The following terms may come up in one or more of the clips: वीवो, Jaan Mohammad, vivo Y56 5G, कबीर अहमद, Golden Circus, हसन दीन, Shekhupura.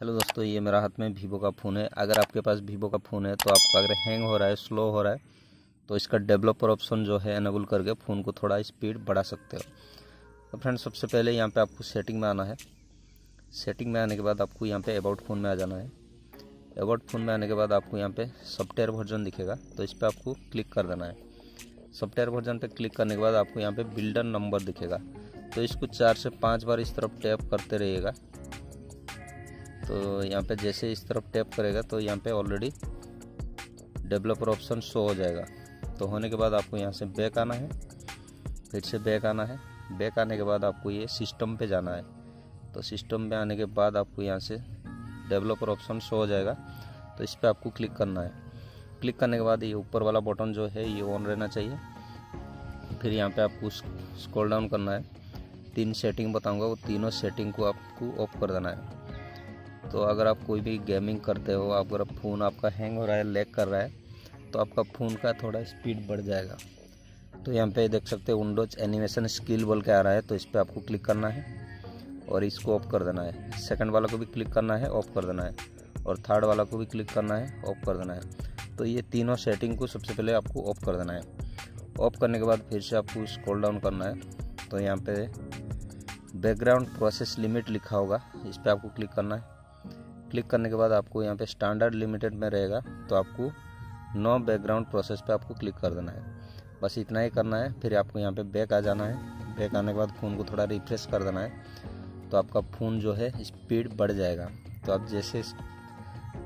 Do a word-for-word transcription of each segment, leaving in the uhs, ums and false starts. Hello दोस्तों, ये मेरा हाथ में वीवो का फ़ोन है। अगर आपके पास वीवो का फ़ोन है तो आपका अगर हैंग हो रहा है, स्लो हो रहा है, तो इसका डेवलपर ऑप्शन जो है एनेबल करके फ़ोन को थोड़ा स्पीड बढ़ा सकते हो। तो फ्रेंड, सबसे पहले यहाँ पे आपको सेटिंग में आना है। सेटिंग में आने के बाद आपको यहाँ पे अबाउट फ़ोन में आ जाना है। अबाउट फ़ोन में आने के बाद आपको यहाँ पर सॉफ्टवेयर वर्जन दिखेगा, तो इस पर आपको क्लिक कर देना है। सॉफ्टवेयर वर्जन पर क्लिक करने के बाद आपको यहाँ पर बिल्डर नंबर दिखेगा, तो इसको चार से पाँच बार इस तरफ टैप करते रहिएगा। तो यहाँ पे जैसे इस तरफ टैप करेगा तो यहाँ पे ऑलरेडी डेवलपर ऑप्शन शो हो जाएगा। तो होने के बाद आपको यहाँ से बैक आना है, फिर से बैक आना है। बैक आने के बाद आपको ये सिस्टम पे जाना है। तो सिस्टम में आने के बाद आपको यहाँ से डेवलपर ऑप्शन शो हो जाएगा, तो इस पर आपको क्लिक करना है। क्लिक करने के बाद ये ऊपर वाला बटन जो है ये ऑन रहना चाहिए। फिर यहाँ पर आपको स्क्रॉल डाउन करना है। तीन सेटिंग बताऊँगा, वो तीनों सेटिंग को आपको ऑफ कर देना है। तो अगर आप कोई भी गेमिंग करते हो, आप अगर फ़ोन आपका हैंग हो रहा है, लैग कर रहा है, तो आपका फ़ोन का थोड़ा स्पीड बढ़ जाएगा। तो यहाँ पे देख सकते हो विंडोज एनिमेशन स्किल बोल के आ रहा है, तो इस पर आपको क्लिक करना है और इसको ऑफ कर देना है। सेकंड वाला को भी क्लिक करना है, ऑफ कर देना है, और थर्ड वाला को भी क्लिक करना है, ऑफ कर देना है। तो ये तीनों सेटिंग को सबसे पहले आपको ऑफ कर देना है। ऑफ करने के बाद फिर से आपको स्क्रॉल डाउन करना है। तो यहाँ पर बैकग्राउंड प्रोसेस लिमिट लिखा होगा, इस पर आपको क्लिक करना है। क्लिक करने के बाद आपको यहाँ पे स्टैंडर्ड लिमिटेड में रहेगा, तो आपको नो बैकग्राउंड प्रोसेस पे आपको क्लिक कर देना है। बस इतना ही करना है। फिर आपको यहाँ पे बैक आ जाना है। बैक आने के बाद फ़ोन को थोड़ा रिफ्रेश कर देना है, तो आपका फ़ोन जो है स्पीड बढ़ जाएगा। तो आप जैसे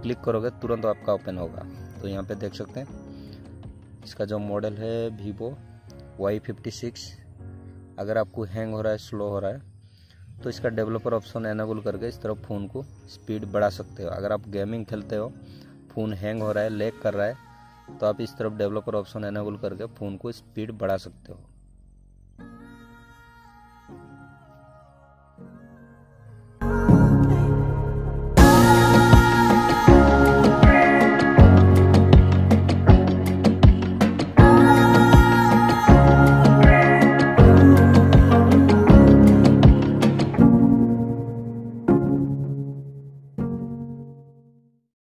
क्लिक करोगे तुरंत आपका ओपन होगा। तो यहाँ पर देख सकते हैं इसका जो मॉडल है वीवो वाई फिफ्टी सिक्स। अगर आपको हैंग हो रहा है, स्लो हो रहा है, तो इसका डेवलपर ऑप्शन एनेबल करके इस तरफ फ़ोन को स्पीड बढ़ा सकते हो। अगर आप गेमिंग खेलते हो, फ़ोन हैंग हो रहा है, लैग कर रहा है, तो आप इस तरफ डेवलपर ऑप्शन एनेबल करके फ़ोन को स्पीड बढ़ा सकते हो।